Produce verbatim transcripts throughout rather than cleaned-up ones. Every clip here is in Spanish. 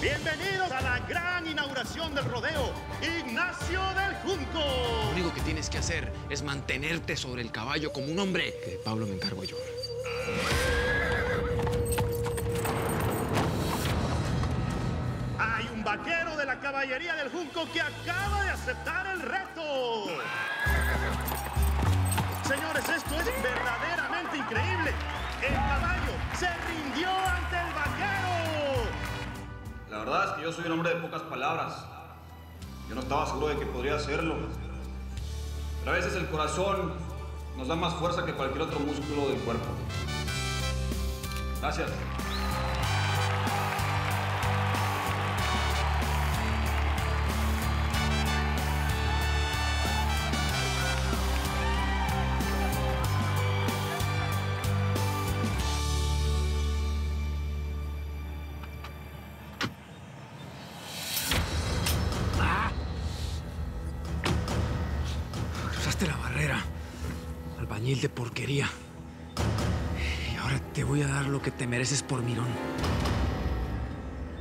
Bienvenidos a la gran inauguración del rodeo, Ignacio del Junco. Lo único que tienes que hacer es mantenerte sobre el caballo como un hombre. Que de Pablo me encargo yo. Hay un vaquero de la caballería del Junco que acaba de aceptar el reto. Señores, esto es verdaderamente increíble. El caballo se rindió ante el vaquero. La verdad es que yo soy un hombre de pocas palabras. Yo no estaba seguro de que podría hacerlo. Pero a veces el corazón nos da más fuerza que cualquier otro músculo del cuerpo. Gracias. De porquería. Y ahora te voy a dar lo que te mereces por mirón.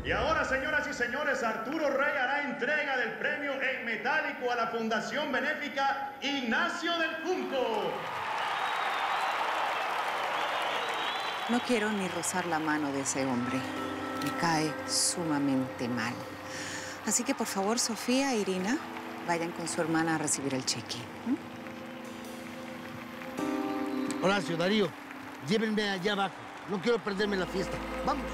Y ahora, señoras y señores, Arturo Rey hará entrega del premio en metálico a la Fundación Benéfica Ignacio del Junco. No quiero ni rozar la mano de ese hombre. Me cae sumamente mal. Así que, por favor, Sofía e Irina, vayan con su hermana a recibir el cheque. ¿Mm? Horacio, Darío, llévenme allá abajo. No quiero perderme la fiesta. ¡Vamos!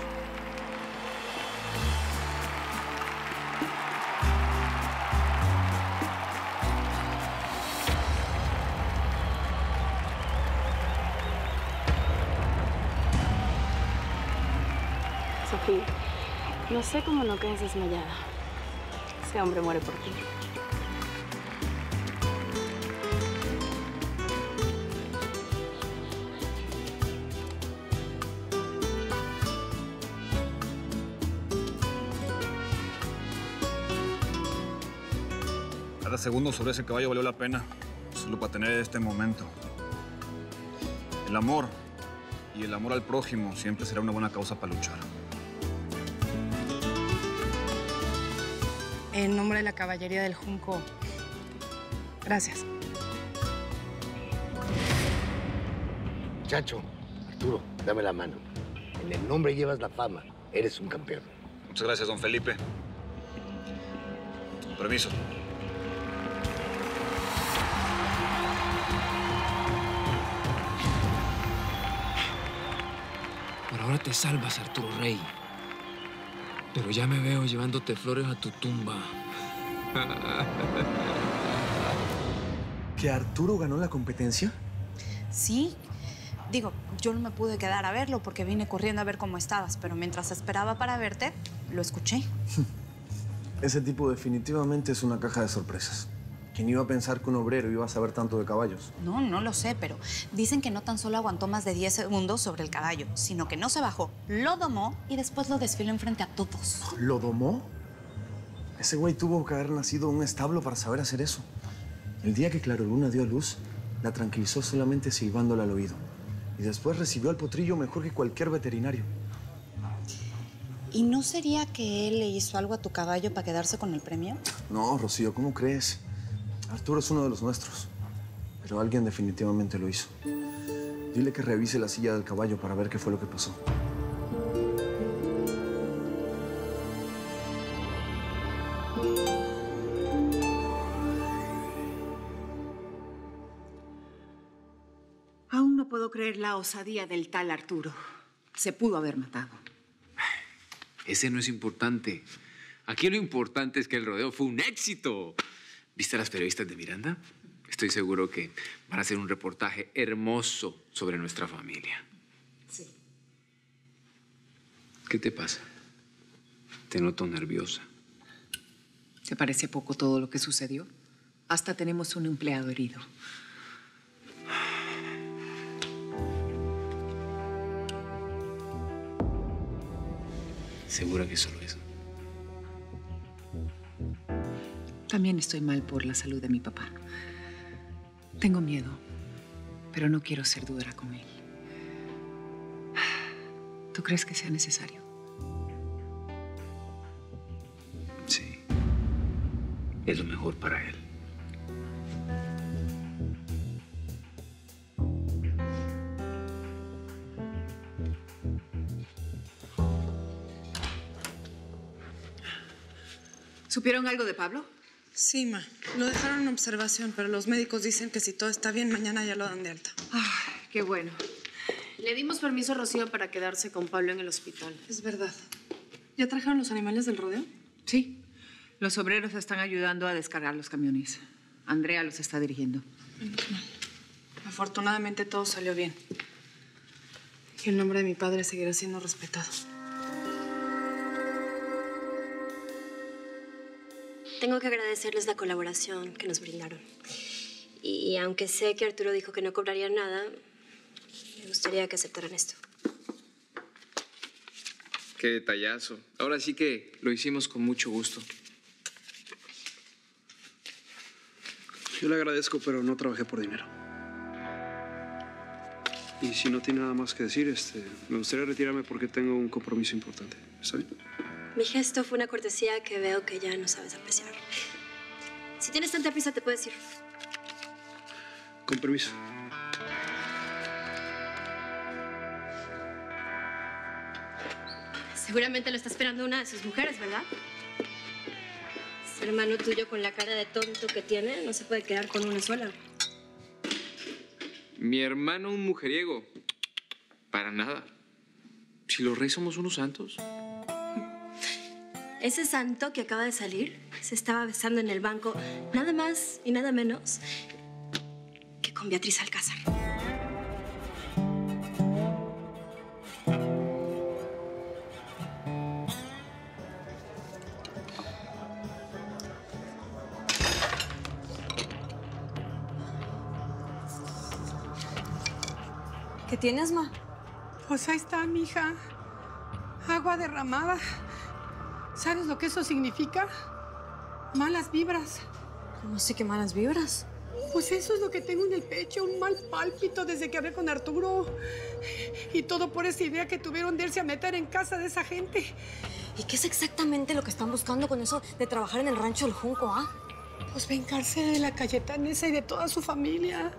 Sofía, no sé cómo no quedes desmayada. Ese hombre muere por ti. Cada segundo sobre ese caballo valió la pena, solo para tener este momento. El amor y el amor al prójimo siempre será una buena causa para luchar. En nombre de la caballería del Junco, gracias. Chacho, Arturo, dame la mano. En el nombre llevas la fama, eres un campeón. Muchas gracias, don Felipe. Permiso. Ahora te salvas, Arturo Rey. Pero ya me veo llevándote flores a tu tumba. ¿Que Arturo ganó la competencia? Sí. Digo, yo no me pude quedar a verlo porque vine corriendo a ver cómo estabas. Pero mientras esperaba para verte, lo escuché. Ese tipo definitivamente es una caja de sorpresas. ¿Quién iba a pensar que un obrero iba a saber tanto de caballos? No, no lo sé, pero dicen que no tan solo aguantó más de diez segundos sobre el caballo, sino que no se bajó, lo domó y después lo desfiló enfrente a todos. ¿Lo domó? Ese güey tuvo que haber nacido en un establo para saber hacer eso. El día que Claroluna dio a luz, la tranquilizó solamente silbándola al oído. Y después recibió al potrillo mejor que cualquier veterinario. ¿Y no sería que él le hizo algo a tu caballo para quedarse con el premio? No, Rocío, ¿cómo crees? Arturo es uno de los nuestros, pero alguien definitivamente lo hizo. Dile que revise la silla del caballo para ver qué fue lo que pasó. Aún no puedo creer la osadía del tal Arturo. Se pudo haber matado. Ese no es importante. Aquí lo importante es que el rodeo fue un éxito. ¿Viste a las periodistas de Miranda? Estoy seguro que van a hacer un reportaje hermoso sobre nuestra familia. Sí. ¿Qué te pasa? Te noto nerviosa. ¿Te parece poco todo lo que sucedió? Hasta tenemos un empleado herido. ¿Segura que solo eso? También estoy mal por la salud de mi papá. Tengo miedo, pero no quiero ser dura con él. ¿Tú crees que sea necesario? es lo mejor para él. ¿Supieron algo de Pablo? Sí, ma. Lo dejaron en observación, pero los médicos dicen que si todo está bien, mañana ya lo dan de alta. Ay, qué bueno. Le dimos permiso a Rocío para quedarse con Pablo en el hospital. Es verdad. ¿Ya trajeron los animales del rodeo? Sí. Los obreros están ayudando a descargar los camiones. Andrea los está dirigiendo. Afortunadamente todo salió bien. Y el nombre de mi padre seguirá siendo respetado. Tengo que agradecerles la colaboración que nos brindaron. Y aunque sé que Arturo dijo que no cobraría nada, me gustaría que aceptaran esto. Qué detallazo. Ahora sí que lo hicimos con mucho gusto. Yo le agradezco, pero no trabajé por dinero. Y si no tiene nada más que decir, este, me gustaría retirarme porque tengo un compromiso importante. ¿Está bien? Mi gesto fue una cortesía que veo que ya no sabes apreciar. Si tienes tanta prisa, te puedes ir. Con permiso. Seguramente lo está esperando una de sus mujeres, ¿verdad? Ese hermano tuyo con la cara de tonto que tiene no se puede quedar con una sola. Mi hermano un mujeriego. Para nada. Si los reyes somos unos santos. Ese santo que acaba de salir se estaba besando en el banco nada más y nada menos que con Beatriz Alcázar. ¿Qué tienes, ma? Pues ahí está, mija. Agua derramada. ¿Sabes lo que eso significa? Malas vibras. ¿Cómo sé que malas vibras? Pues eso es lo que tengo en el pecho, un mal pálpito desde que hablé con Arturo. Y todo por esa idea que tuvieron de irse a meter en casa de esa gente. ¿Y qué es exactamente lo que están buscando con eso de trabajar en el rancho del Junco, ah? Pues vengarse de la Cayetanesa y de toda su familia.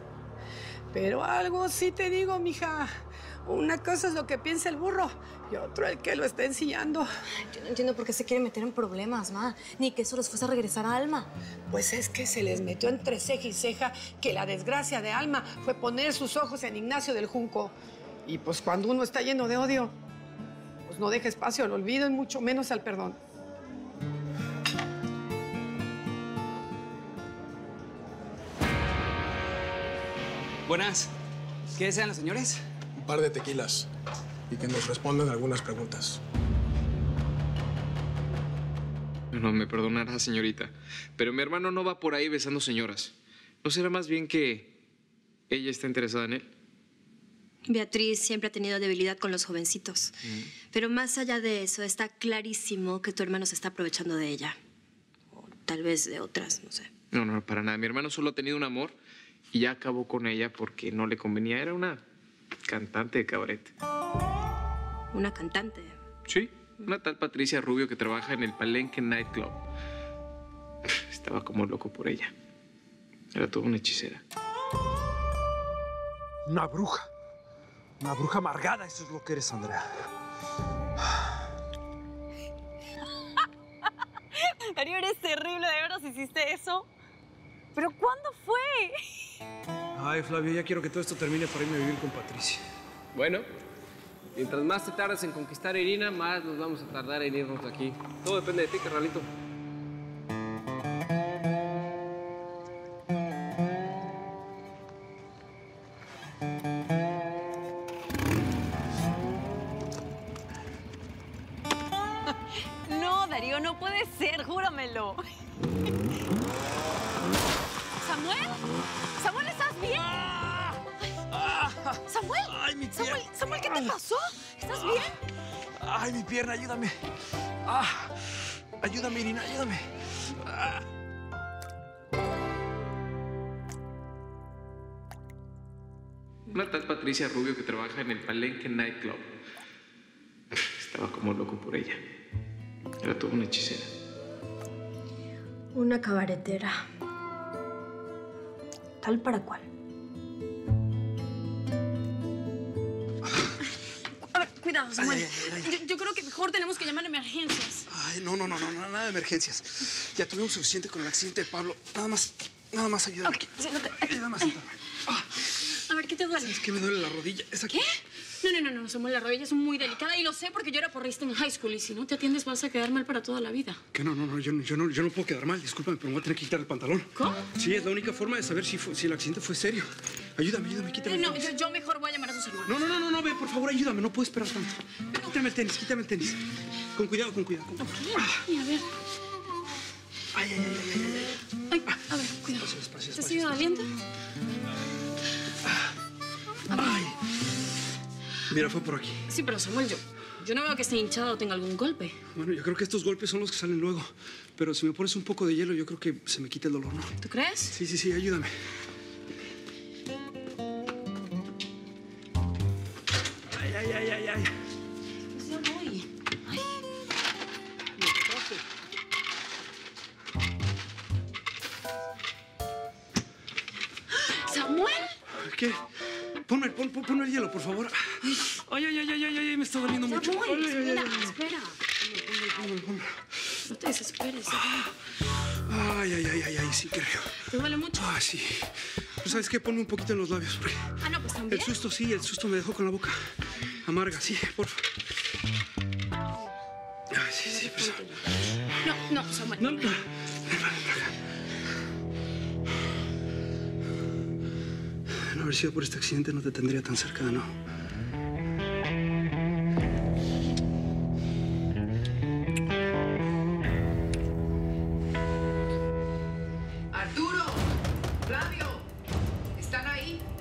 Pero algo sí te digo, mija. Una cosa es lo que piensa el burro y otro el que lo está enseñando. Yo no entiendo por qué se quieren meter en problemas, ma. Ni que eso los fuese a regresar a Alma. Pues es que se les metió entre ceja y ceja que la desgracia de Alma fue poner sus ojos en Ignacio del Junco. Y pues cuando uno está lleno de odio, pues no deja espacio al olvido y mucho menos al perdón. Buenas. ¿Qué desean los señores? Un par de tequilas y que nos respondan algunas preguntas. No, me perdonará, señorita, pero mi hermano no va por ahí besando señoras. ¿No será más bien que ella está interesada en él? Beatriz siempre ha tenido debilidad con los jovencitos. Mm. Pero más allá de eso, está clarísimo que tu hermano se está aprovechando de ella. O tal vez de otras, no sé. No, no, para nada. Mi hermano solo ha tenido un amor y ya acabó con ella porque no le convenía. Era una... cantante de cabaret. ¿Una cantante? Sí, una tal Patricia Rubio que trabaja en el Palenque Nightclub. Estaba como loco por ella. Era toda una hechicera. Una bruja. Una bruja amargada, eso es lo que eres, Andrea. Darío, eres terrible, de verdad, si hiciste eso. ¿Pero cuándo fue? Ay, Flavio, ya quiero que todo esto termine para irme a vivir con Patricia. Bueno, mientras más te tardes en conquistar a Irina, más nos vamos a tardar en irnos de aquí. Todo depende de ti, Carralito. No, Darío, no puede ser, júramelo. ¿Samuel? ¿Samuel, estás bien? ¿Samuel? Ay, mi pierna. Samuel, ¿Samuel, qué te pasó? ¿Estás bien? Ay, mi pierna, ayúdame. Ah, ayúdame, Irina, ayúdame. Ah. Una tal Patricia Rubio que trabaja en el Palenque Nightclub. Estaba como loco por ella. Era toda una hechicera. Una cabaretera. Tal para cual. A ver, cuidado, Samuel. Ay, ay, ay. Yo, yo creo que mejor tenemos que llamar a emergencias. Ay, no, no, no, no, nada de emergencias. Ya tuvimos suficiente con el accidente de Pablo. Nada más, nada más ayúdame. Okay, sí, no te... Ayúdame más. Ah. A ver, ¿qué te duele? Es que me duele la rodilla. Es aquí. ¿Qué? No, no, no, no, Samuel, la rodilla es muy delicada y lo sé porque yo era porrista en high school y si no te atiendes vas a quedar mal para toda la vida. Que no, no, no, yo, yo no, yo no puedo quedar mal, discúlpame, pero me voy a tener que quitar el pantalón. ¿Cómo? Sí, es la única forma de saber si, fue, si el accidente fue serio. Ayúdame, ayúdame, quítame eh, no, el tenis. No, yo, yo mejor voy a llamar a sus hermanos. No, no, no, no, no, ve, por favor, ayúdame, no puedo esperar tanto. Pero... Quítame el tenis, quítame el tenis. Con cuidado, con cuidado. Con... Okay. Ah. Y a ver. Ay, ay, ay, ay, ay. Ay, ah. A ver, cuidado. Espacio, espacio, espacio, ¿te sigue doliendo? Ay. Mira, fue por aquí. Sí, pero Samuel, yo, yo no veo que esté hinchado o tenga algún golpe. Bueno, yo creo que estos golpes son los que salen luego. Pero si me pones un poco de hielo, yo creo que se me quita el dolor, ¿no? ¿Tú crees? Sí, sí, sí, ayúdame. Ay, ay, ay, ay, ay. Pues ya voy. Ay. ¿Me tocaste? ¿Samuel? ¿Qué? Ponme, pon, pon, ponme el hielo, por favor. Ay, ay, ay, ay, ay, ay, me está doliendo mucho. Ay, ay, espera, ay, ay. espera. Ponme, ponme, ponme. No te desesperes. Ah. Ay, ay, ay, ay, ay, sí, creo. ¿Te duele mucho? Ah, sí. Pero ¿sabes qué? Ponme un poquito en los labios. Porque ah, no, pues también. El susto, sí, el susto me dejó con la boca amarga, sí, por favor. Ay, sí, sí, pero... No, no, Samuel. No, no. Haber sido por este accidente no te tendría tan cerca, ¿no? ¡Arturo! ¡Flavio! ¿Están ahí?